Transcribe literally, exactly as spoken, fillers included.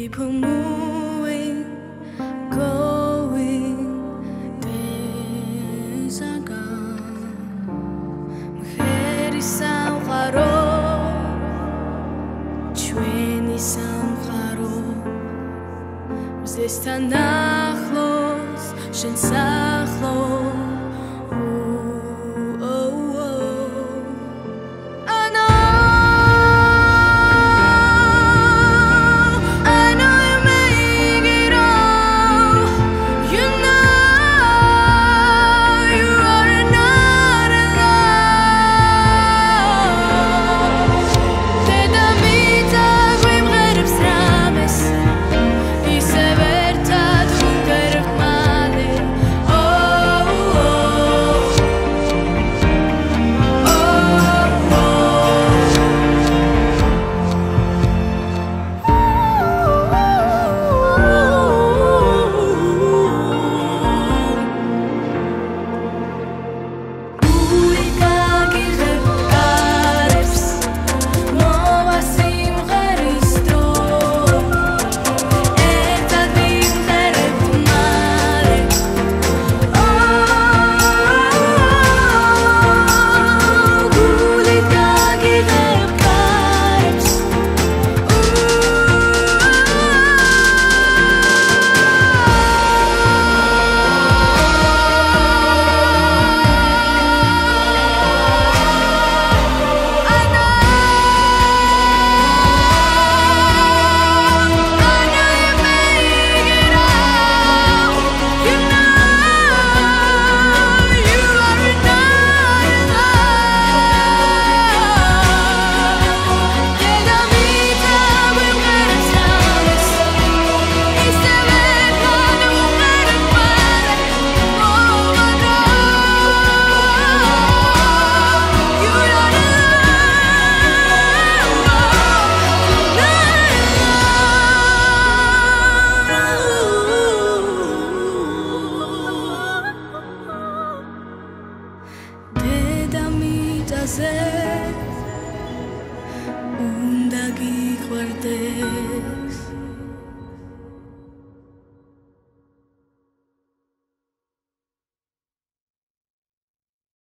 People moving, going, days are gone. Mujeres san claro, chueni san claro. Здесь тонахлос, шенсахлос.